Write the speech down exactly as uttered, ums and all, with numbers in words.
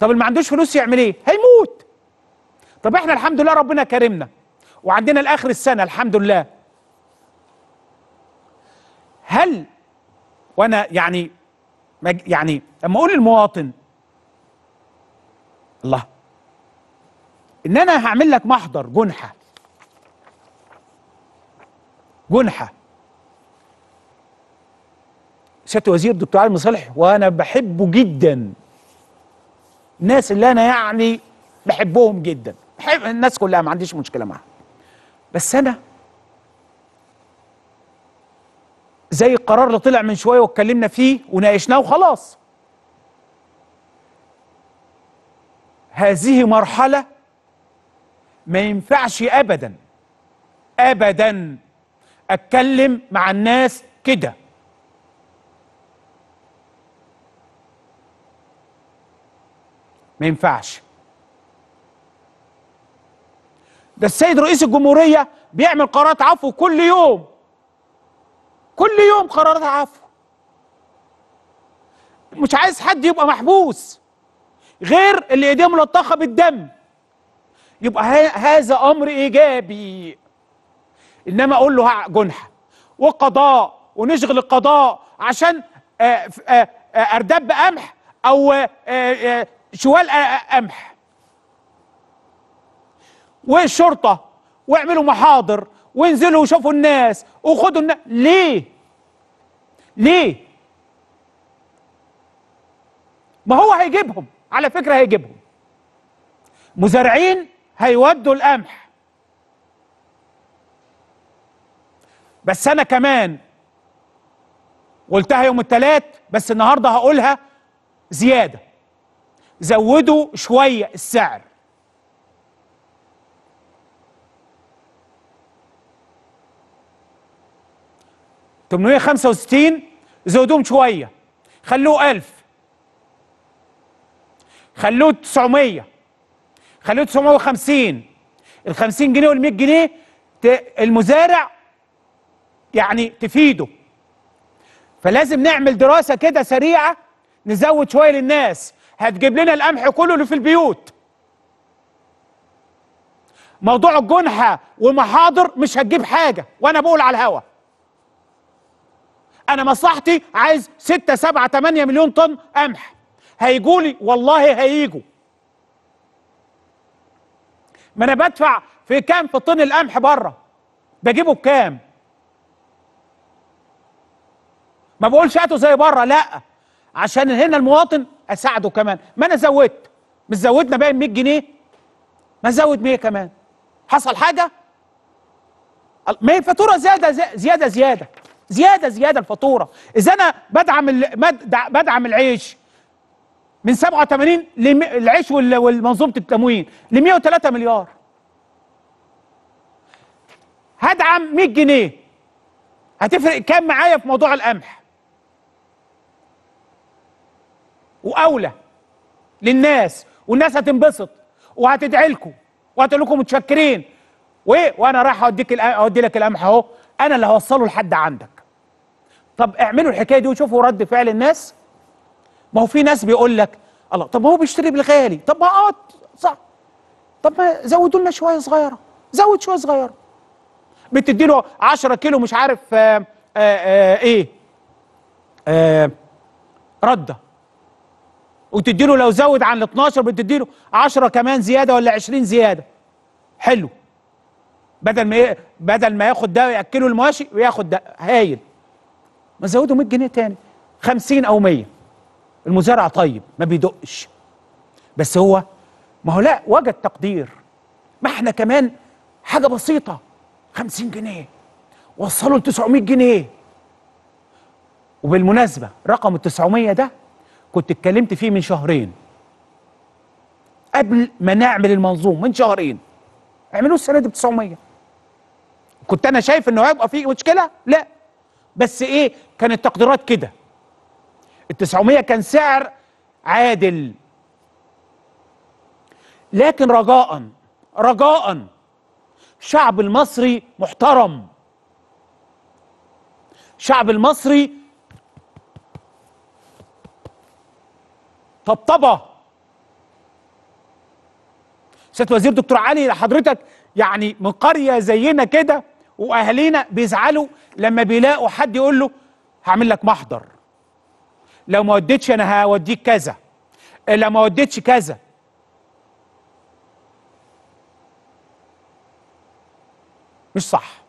طب اللي ما عندوش فلوس يعمل ايه؟ هيموت. طب احنا الحمد لله ربنا كرمنا وعندنا لاخر السنه الحمد لله. هل وانا يعني يعني لما اقول المواطن الله ان انا هعمل لك محضر جنحه جنحه سياده الوزير دكتور علي مصالح وانا بحبه جدا، الناس اللي انا يعني بحبهم جدا، بحب الناس كلها ما عنديش مشكله معاها، بس انا زي القرار اللي طلع من شويه واتكلمنا فيه وناقشناه وخلاص. هذه مرحله ما ينفعش ابدا ابدا اتكلم مع الناس كده. ما ينفعش. ده السيد رئيس الجمهورية بيعمل قرارات عفو كل يوم، كل يوم قرارات عفو. مش عايز حد يبقى محبوس غير اللي ايديه ملطخة بالدم، يبقى هذا امر ايجابي. انما اقول له جنحة وقضاء ونشغل القضاء عشان اردب قمح او شوال قمح والشرطه واعملوا محاضر وانزلوا وشوفوا الناس وخدوا الناس، ليه؟ ليه؟ ما هو هيجيبهم، على فكره هيجيبهم. مزارعين هيودوا القمح. بس انا كمان قلتها يوم الثلاث بس النهارده هقولها زياده. زودوا شويه السعر. ثمانمائة وخمسة وستين زودوهم شويه، خلوه ألف، خلوه تسعمائة، خلوه تسعمائة وخمسين. ال خمسين جنيه وال مائة جنيه المزارع يعني تفيده. فلازم نعمل دراسه كده سريعه نزود شويه للناس، هتجيب لنا القمح كله اللي في البيوت. موضوع الجنحه ومحاضر مش هتجيب حاجه، وانا بقول على الهوا. انا مصلحتي عايز ستة سبعة ثمانية مليون طن قمح، هيجولي والله هيجوا. ما انا بدفع في كام في طن القمح بره؟ بجيبه بكام؟ ما بقولش هاتوا زي بره، لا، عشان هنا المواطن اساعده كمان. ما انا زودت، مش زودنا باين مائة جنيه، ما زود مائة كمان. حصل حاجه؟ ما هي الفاتوره زياده زياده زياده زياده زياده الفاتوره. اذا انا بدعم بدعم العيش من سبعة وثمانين العيش والمنظومه التموين ل مائة وثلاثة مليار، هدعم مائة جنيه، هتفرق كام معايا في موضوع القمح؟ واولى للناس، والناس هتنبسط وهتدعي لكم وهتقول لكم متشكرين. وايه وانا رايح اوديك اودي لك القمح اهو، انا اللي هوصله لحد عندك. طب اعملوا الحكايه دي وشوفوا رد فعل الناس. ما هو في ناس بيقول لك الله، طب هو بيشتري بالغالي، طب ما اه صح، طب ما زودوا لنا شويه صغيره، زود شويه صغيره. بتدي له عشرة كيلو مش عارف آآ آآ ايه آآ رده، وتديله لو زود عن ال اتناشر بتديله عشرة كمان زياده ولا عشرين زياده. حلو، بدل ما بدل ما ياخد ده وياكله المواشي وياخد ده، هايل. ما زوده مائة جنيه تاني، خمسين او مائة. المزارع طيب ما بيدقش، بس هو ما هو لا وجد تقدير. ما احنا كمان حاجه بسيطه، خمسين جنيه وصلوا ل تسعمائة جنيه. وبالمناسبه رقم ال تسعمائة ده كنت اتكلمت فيه من شهرين قبل ما نعمل المنظوم، من شهرين. اعملوه السنه دي ب تسعمائة. كنت انا شايف انه هيبقى فيه مشكله؟ لا، بس ايه كانت التقديرات كده. ال تسعمائة كان سعر عادل، لكن رجاء رجاء الشعب المصري محترم، الشعب المصري طبطبه سياده الوزير دكتور علي، حضرتك يعني من قريه زينا كده واهالينا بيزعلوا لما بيلاقوا حد يقول له هعمل لك محضر، لو ما وديتش انا هوديك كذا، لو ما وديتش كذا. مش صح.